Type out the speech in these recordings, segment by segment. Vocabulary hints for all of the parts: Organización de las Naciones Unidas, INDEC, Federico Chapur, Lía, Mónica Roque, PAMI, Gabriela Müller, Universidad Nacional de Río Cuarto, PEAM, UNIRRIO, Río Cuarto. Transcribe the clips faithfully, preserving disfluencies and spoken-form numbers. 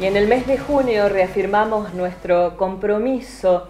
Y en el mes de junio reafirmamos nuestro compromiso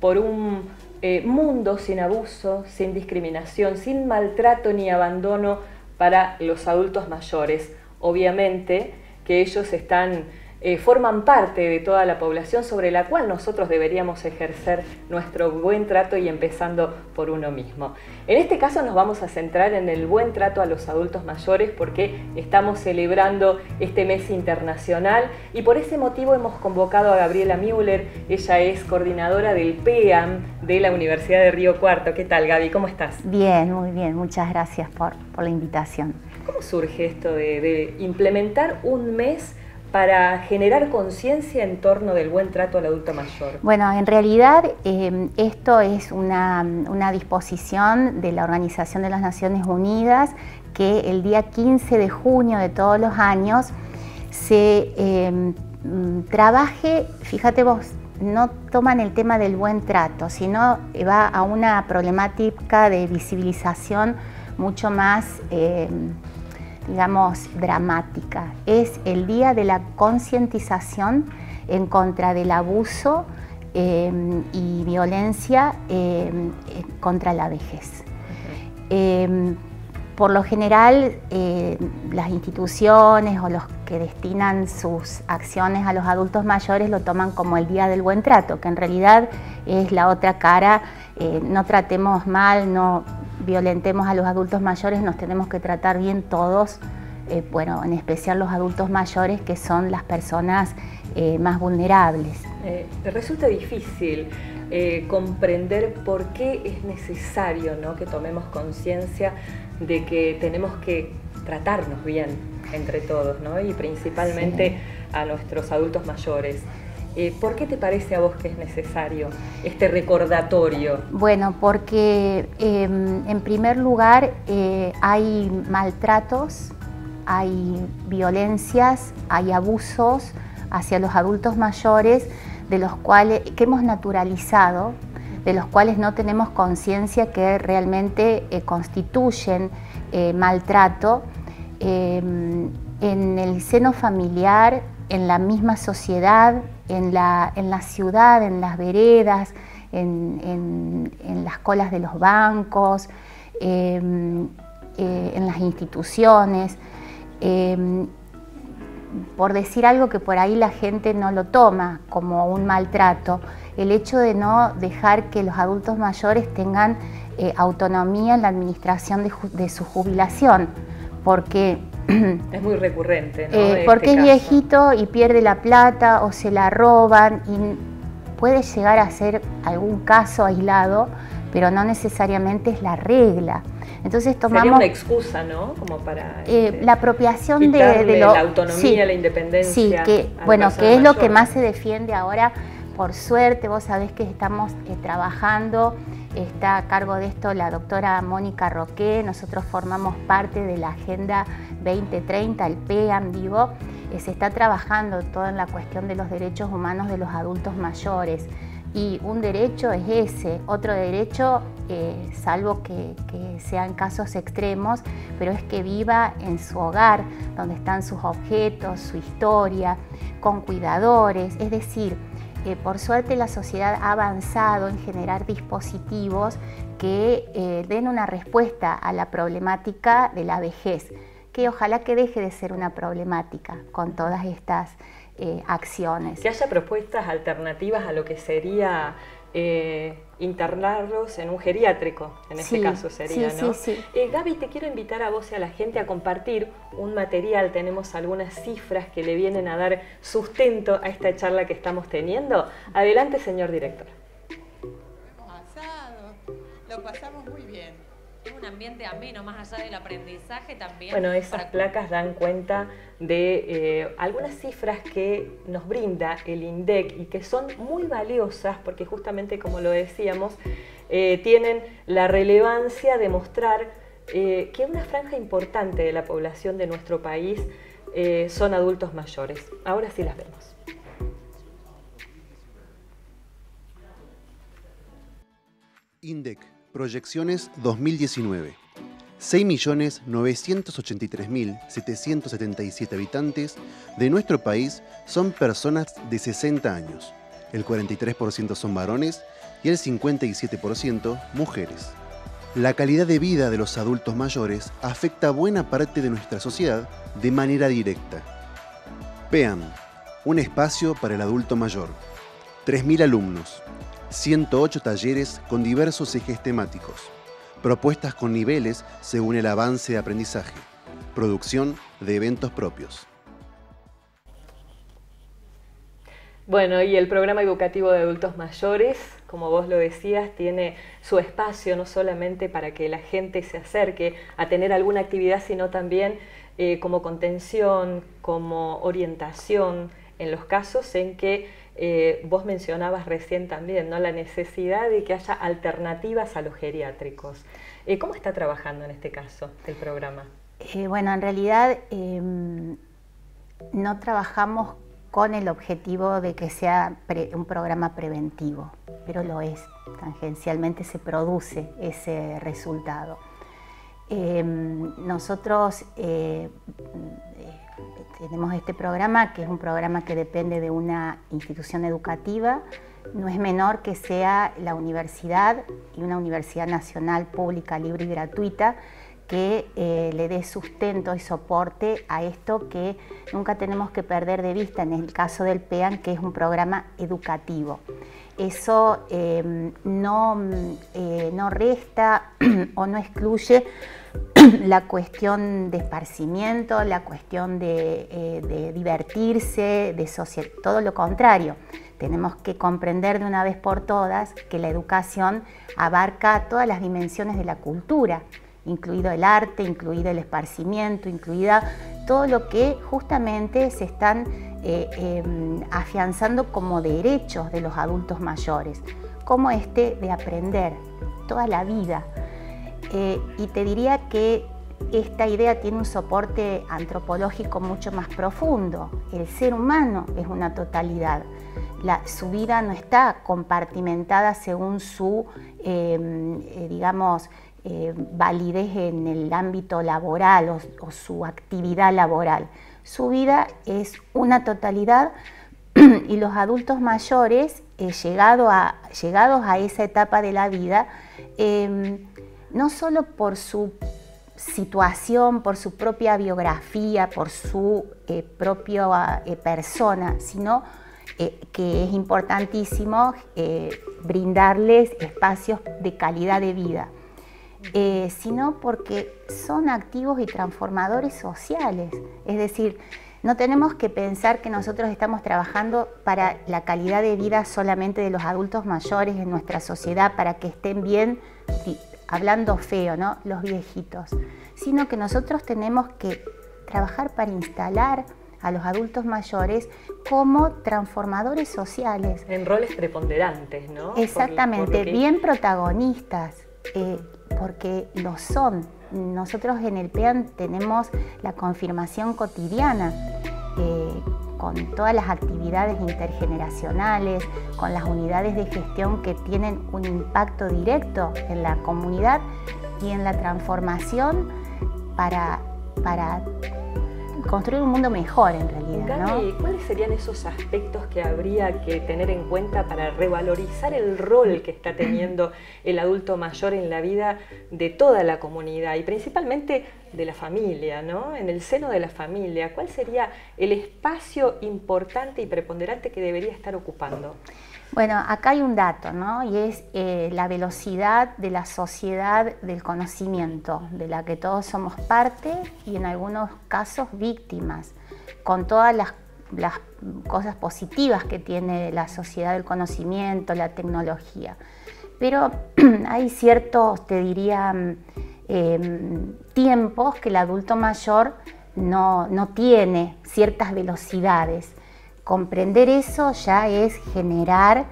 por un eh, mundo sin abuso, sin discriminación, sin maltrato ni abandono para los adultos mayores. Obviamente que ellos están, eh, forman parte de toda la población sobre la cual nosotros deberíamos ejercer nuestro buen trato y empezando por uno mismo. En este caso nos vamos a centrar en el buen trato a los adultos mayores porque estamos celebrando este mes internacional y por ese motivo hemos convocado a Gabriela Müller. Ella es coordinadora del PEAM de la Universidad de Río Cuarto. ¿Qué tal, Gaby? ¿Cómo estás? Bien, muy bien. Muchas gracias por, por la invitación. ¿Cómo surge esto de, de implementar un mes para generar conciencia en torno del buen trato al adulto mayor? Bueno, en realidad eh, esto es una, una disposición de la Organización de las Naciones Unidas que el día quince de junio de todos los años se eh, trabaje, fíjate vos, no toman el tema del buen trato, sino va a una problemática de visibilización mucho más eh, digamos, dramática. Es el día de la concientización en contra del abuso eh, y violencia eh, contra la vejez. Uh-huh. eh, por lo general, eh, las instituciones o los que destinan sus acciones a los adultos mayores lo toman como el Día del Buen Trato, que en realidad es la otra cara, eh, no tratemos mal, no violentemos a los adultos mayores, nos tenemos que tratar bien todos, eh, bueno, en especial los adultos mayores que son las personas eh, más vulnerables. Eh, resulta difícil eh, comprender por qué es necesario, ¿no?, que tomemos conciencia de que tenemos que tratarnos bien entre todos, ¿no?, y principalmente sí, a nuestros adultos mayores. Eh, ¿Por qué te parece a vos que es necesario este recordatorio? Bueno, porque eh, en primer lugar eh, hay maltratos, hay violencias, hay abusos hacia los adultos mayores de los cuales, que hemos naturalizado, de los cuales no tenemos conciencia que realmente eh, constituyen eh, maltrato eh, en el seno familiar, en la misma sociedad, en la, en la ciudad, en las veredas, en, en, en las colas de los bancos, eh, eh, en las instituciones, eh, por decir algo que por ahí la gente no lo toma como un maltrato, el hecho de no dejar que los adultos mayores tengan eh, autonomía en la administración de, de su jubilación, porque es muy recurrente, ¿no? Eh, porque este es viejito y pierde la plata o se la roban y puede llegar a ser algún caso aislado, pero no necesariamente es la regla. Entonces tomamos... Sería una excusa, ¿no? Como para... Eh, este, la apropiación de, de lo, la autonomía, sí, la independencia. Sí, que, bueno, que es mayor, lo que más se defiende ahora. Por suerte, vos sabés que estamos eh, trabajando, está a cargo de esto la doctora Mónica Roque, nosotros formamos parte de la Agenda veinte treinta, el PEAM, digo, eh, se está trabajando todo en la cuestión de los derechos humanos de los adultos mayores y un derecho es ese, otro derecho, eh, salvo que, que sean casos extremos, pero es que viva en su hogar, donde están sus objetos, su historia, con cuidadores, es decir, Eh, por suerte la sociedad ha avanzado en generar dispositivos que eh, den una respuesta a la problemática de la vejez, que ojalá que deje de ser una problemática con todas estas eh, acciones. Que haya propuestas alternativas a lo que sería eh, internarlos en un geriátrico, en este sí, caso sería, sí, ¿no? Sí, sí. Eh, Gaby, te quiero invitar a vos y a la gente a compartir un material, tenemos algunas cifras que le vienen a dar sustento a esta charla que estamos teniendo. Adelante, señor director. Lo hemos pasado, lo pasamos muy bien. Es un ambiente ameno, más allá del aprendizaje también. Bueno, esas para... placas dan cuenta de eh, algunas cifras que nos brinda el INDEC y que son muy valiosas porque justamente, como lo decíamos, eh, tienen la relevancia de mostrar eh, que una franja importante de la población de nuestro país eh, son adultos mayores. Ahora sí las vemos. INDEC, proyecciones dos mil diecinueve. seis millones novecientos ochenta y tres mil setecientos setenta y siete habitantes de nuestro país son personas de sesenta años, el cuarenta y tres por ciento son varones y el cincuenta y siete por ciento mujeres. La calidad de vida de los adultos mayores afecta a buena parte de nuestra sociedad de manera directa. PEAM, un espacio para el adulto mayor. tres mil alumnos, ciento ocho talleres con diversos ejes temáticos, propuestas con niveles según el avance de aprendizaje, producción de eventos propios. Bueno, y el programa educativo de adultos mayores, como vos lo decías, tiene su espacio no solamente para que la gente se acerque a tener alguna actividad, sino también eh, como contención, como orientación, en los casos en que eh, vos mencionabas recién también, ¿no?, la necesidad de que haya alternativas a los geriátricos. Eh, ¿Cómo está trabajando en este caso el programa? Eh, bueno, en realidad eh, no trabajamos con el objetivo de que sea pre, un programa preventivo, pero lo es, tangencialmente se produce ese resultado. Eh, nosotros eh, tenemos este programa, que es un programa que depende de una institución educativa, no es menor que sea la universidad, y una universidad nacional, pública, libre y gratuita, que eh, le dé sustento y soporte a esto que nunca tenemos que perder de vista en el caso del PEAM, que es un programa educativo. Eso eh, no, eh, no resta o no excluye la cuestión de esparcimiento, la cuestión de, eh, de divertirse, de social, todo lo contrario. Tenemos que comprender de una vez por todas que la educación abarca todas las dimensiones de la cultura, incluido el arte, incluido el esparcimiento, incluida todo lo que justamente se están eh, eh, afianzando como derechos de los adultos mayores, como este de aprender toda la vida. Eh, y te diría que esta idea tiene un soporte antropológico mucho más profundo. El ser humano es una totalidad. La, su vida no está compartimentada según su, eh, digamos, Eh, validez en el ámbito laboral o, o su actividad laboral. Su vida es una totalidad y los adultos mayores, eh, llegado a, llegados a esa etapa de la vida, eh, no solo por su situación, por su propia biografía, por su eh, propia eh, persona, sino Eh, que es importantísimo eh, brindarles espacios de calidad de vida. Eh, sino porque son activos y transformadores sociales. Es decir, no tenemos que pensar que nosotros estamos trabajando para la calidad de vida solamente de los adultos mayores en nuestra sociedad, para que estén bien, hablando feo, ¿no?, los viejitos, sino que nosotros tenemos que trabajar para instalar a los adultos mayores como transformadores sociales. En roles preponderantes, ¿no? Exactamente, por, por lo que... bien protagonistas. Eh, porque lo son. Nosotros en el PEAM tenemos la confirmación cotidiana, eh, con todas las actividades intergeneracionales, con las unidades de gestión que tienen un impacto directo en la comunidad y en la transformación para, para construir un mundo mejor en realidad, ¿no? Gaby, ¿cuáles serían esos aspectos que habría que tener en cuenta para revalorizar el rol que está teniendo el adulto mayor en la vida de toda la comunidad y principalmente de la familia, ¿no?, en el seno de la familia? ¿Cuál sería el espacio importante y preponderante que debería estar ocupando? Bueno, acá hay un dato, ¿no?, y es eh, la velocidad de la sociedad del conocimiento, de la que todos somos parte y en algunos casos víctimas, con todas las, las cosas positivas que tiene la sociedad del conocimiento, la tecnología. Pero hay ciertos, te diría, eh, tiempos que el adulto mayor no, no tiene ciertas velocidades. Comprender eso ya es generar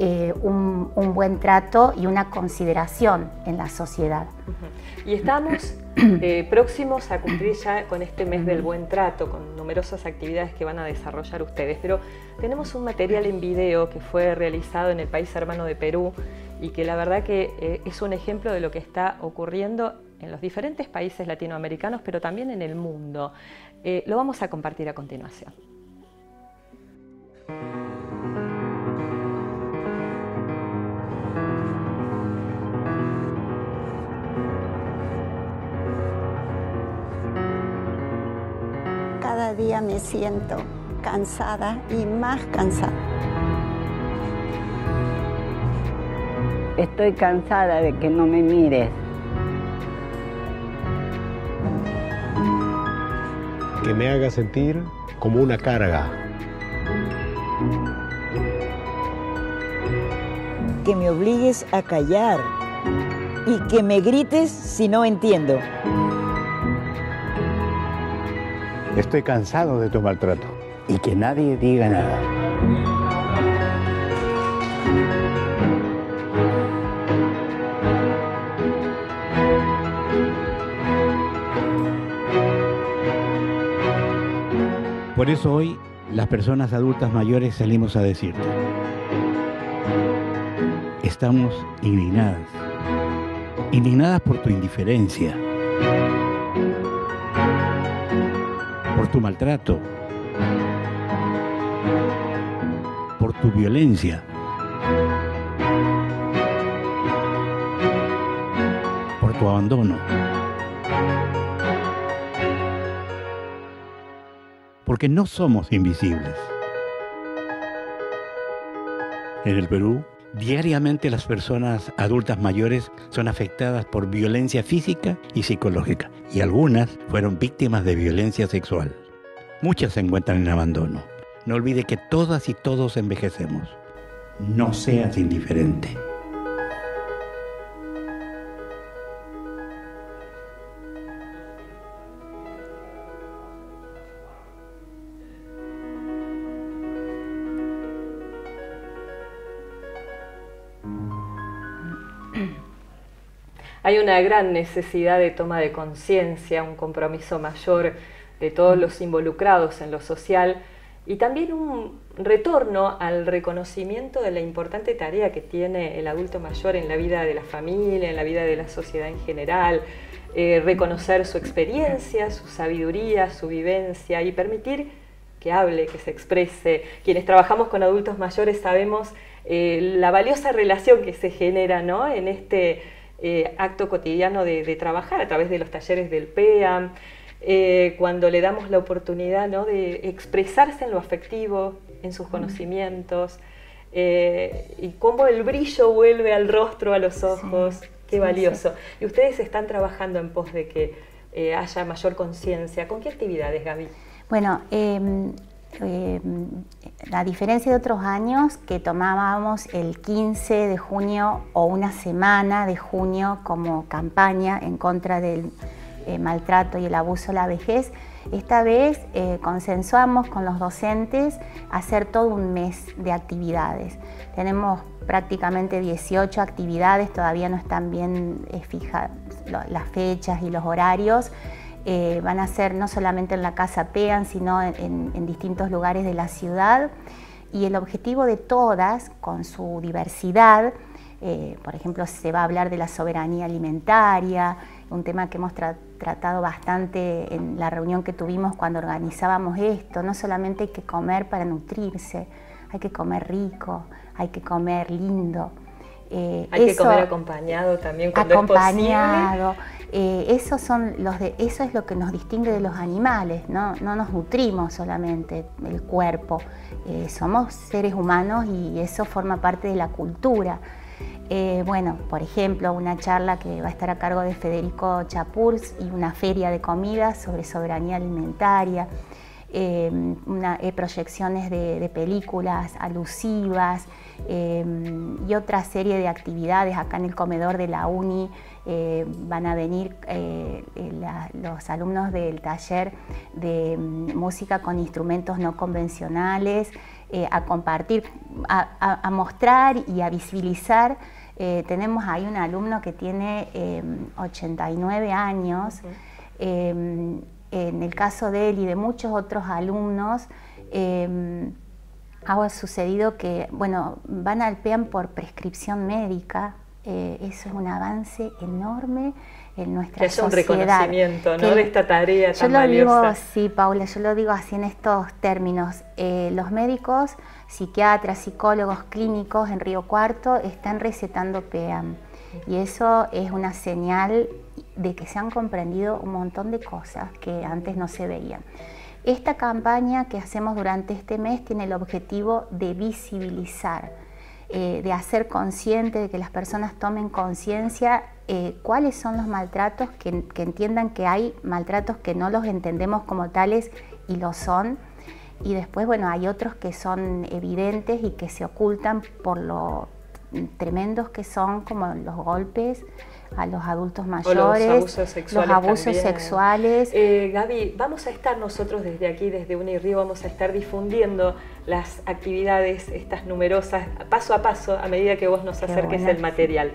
eh, un, un buen trato y una consideración en la sociedad. Y estamos eh, próximos a cumplir ya con este mes del buen trato, con numerosas actividades que van a desarrollar ustedes, pero tenemos un material en video que fue realizado en el país hermano de Perú y que la verdad que eh, es un ejemplo de lo que está ocurriendo en los diferentes países latinoamericanos, pero también en el mundo. Eh, lo vamos a compartir a continuación. día me siento cansada y más cansada. Estoy cansada de que no me mires. Que me haga sentir como una carga. Que me obligues a callar y que me grites si no entiendo. Estoy cansado de tu maltrato y que nadie diga nada. Por eso hoy, las personas adultas mayores salimos a decirte: estamos indignadas, indignadas por tu indiferencia, por tu maltrato, por tu violencia, por tu abandono. Porque no somos invisibles. En el Perú, diariamente las personas adultas mayores son afectadas por violencia física y psicológica, y algunas fueron víctimas de violencia sexual. Muchas se encuentran en abandono. No olvide que todas y todos envejecemos. No seas indiferente. Hay una gran necesidad de toma de conciencia, un compromiso mayor de todos los involucrados en lo social y también un retorno al reconocimiento de la importante tarea que tiene el adulto mayor en la vida de la familia, en la vida de la sociedad en general, eh, reconocer su experiencia, su sabiduría, su vivencia y permitir que hable, que se exprese. Quienes trabajamos con adultos mayores sabemos eh, la valiosa relación que se genera, ¿no?, en este Eh, acto cotidiano de, de trabajar a través de los talleres del PEAM, eh, cuando le damos la oportunidad, ¿no?, de expresarse en lo afectivo, en sus conocimientos, eh, y cómo el brillo vuelve al rostro, a los ojos. Sí, qué sí, valioso. Sí. Y ustedes están trabajando en pos de que eh, haya mayor conciencia. ¿Con qué actividades, Gaby? Bueno, eh... Eh, a diferencia de otros años que tomábamos el quince de junio o una semana de junio como campaña en contra del eh, maltrato y el abuso a la vejez, esta vez eh, consensuamos con los docentes hacer todo un mes de actividades. Tenemos prácticamente dieciocho actividades, todavía no están bien eh, fijas las fechas y los horarios. Eh, van a ser no solamente en la Casa PEAM, sino en, en, en distintos lugares de la ciudad. Y el objetivo de todas, con su diversidad, eh, por ejemplo, se va a hablar de la soberanía alimentaria, un tema que hemos tra tratado bastante en la reunión que tuvimos cuando organizábamos esto. No solamente hay que comer para nutrirse, hay que comer rico, hay que comer lindo. Eh, hay eso, que comer acompañado también cuando acompañado. Es posible. Eh, eso, son los de, eso es lo que nos distingue de los animales, no, no nos nutrimos solamente el cuerpo, eh, somos seres humanos y eso forma parte de la cultura. Eh, bueno, por ejemplo, una charla que va a estar a cargo de Federico Chapur y una feria de comidas sobre soberanía alimentaria, eh, una, eh, proyecciones de, de películas alusivas eh, y otra serie de actividades acá en el comedor de la uni. Eh, van a venir eh, la, los alumnos del taller de música con instrumentos no convencionales eh, a compartir, a, a, a mostrar y a visibilizar. Eh, tenemos ahí un alumno que tiene eh, ochenta y nueve años. Sí. Eh, en el caso de él y de muchos otros alumnos, eh, ha sucedido que, bueno, van al PEAM por prescripción médica. Eh, eso es un avance enorme en nuestra sociedad. Es un sociedad, reconocimiento, ¿no?, de esta tarea tan valiosa. Yo lo digo, sí, Paula, yo lo digo así en estos términos. Eh, los médicos, psiquiatras, psicólogos, clínicos en Río Cuarto están recetando PEAM. Y eso es una señal de que se han comprendido un montón de cosas que antes no se veían. Esta campaña que hacemos durante este mes tiene el objetivo de visibilizar, eh, de hacer consciente, de que las personas tomen conciencia eh, cuáles son los maltratos, que, que entiendan que hay maltratos que no los entendemos como tales y lo son. Y después, bueno, hay otros que son evidentes y que se ocultan por lo tremendos que son, como los golpes a los adultos mayores, o los abusos sexuales. Los abusos sexuales. Eh, Gaby, vamos a estar nosotros desde aquí, desde UNIRRIO, vamos a estar difundiendo las actividades, estas numerosas, paso a paso, a medida que vos nos acerques el material.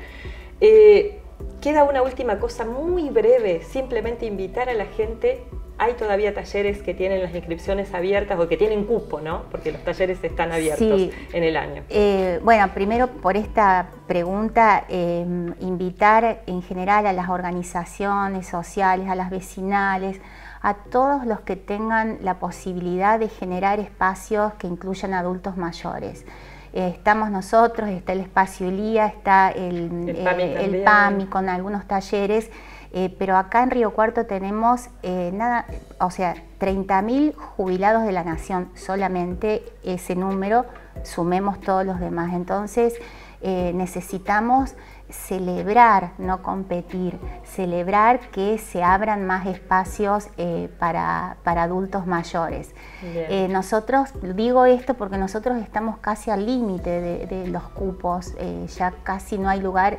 Eh, queda una última cosa muy breve, simplemente invitar a la gente. Hay todavía talleres que tienen las inscripciones abiertas o que tienen cupo, ¿no? Porque los talleres están abiertos sí. en el año. Eh, bueno, primero por esta pregunta, eh, invitar en general a las organizaciones sociales, a las vecinales, a todos los que tengan la posibilidad de generar espacios que incluyan adultos mayores. Eh, estamos nosotros, está el espacio Lía, está el, el, PAMI, eh, el PAMI con algunos talleres. Eh, pero acá en Río Cuarto tenemos eh, nada, o sea, treinta mil jubilados de la Nación, solamente ese número, sumemos todos los demás. Entonces eh, necesitamos celebrar, no competir, celebrar que se abran más espacios eh, para, para adultos mayores. Eh, nosotros, digo esto porque nosotros estamos casi al límite de, de los cupos, eh, ya casi no hay lugar.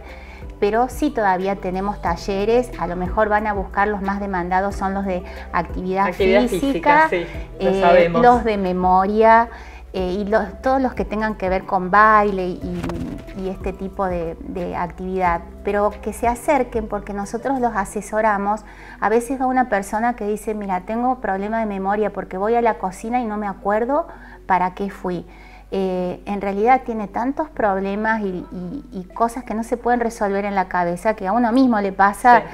Pero sí todavía tenemos talleres, a lo mejor van a buscar los más demandados, son los de actividad, actividad física, física sí, lo eh, sabemos. Los de memoria eh, y los, todos los que tengan que ver con baile y, y este tipo de, de actividad. Pero que se acerquen porque nosotros los asesoramos. A veces va una persona que dice, mira, tengo problema de memoria porque voy a la cocina y no me acuerdo para qué fui. Eh, en realidad tiene tantos problemas y, y, y cosas que no se pueden resolver en la cabeza, que a uno mismo le pasa. Sí.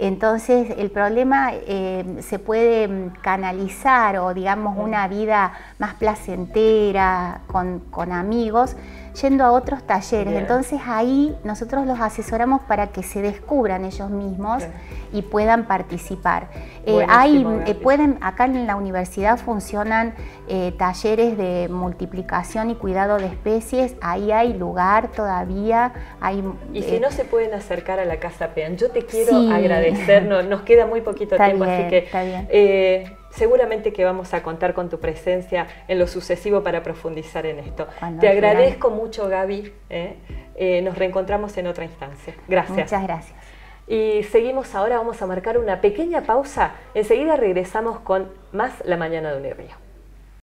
Entonces el problema eh, se puede canalizar o digamos una vida más placentera con, con amigos yendo a otros talleres. Bien. Entonces ahí nosotros los asesoramos para que se descubran ellos mismos. Bien. Y puedan participar. Eh, hay, eh, pueden, acá en la universidad funcionan eh, talleres de multiplicación y cuidado de especies, ahí hay lugar todavía. Hay, y si eh, no se pueden acercar a la Casa PEAM, yo te quiero sí. agradecer, no, nos queda muy poquito está tiempo, bien, así que... Está bien. Eh, Seguramente que vamos a contar con tu presencia en lo sucesivo para profundizar en esto. Cuando Te agradezco quieran. mucho, Gaby. ¿eh? Eh, nos reencontramos en otra instancia. Gracias. Muchas gracias. Y seguimos ahora, vamos a marcar una pequeña pausa. Enseguida regresamos con más La Mañana de UNIRRIO.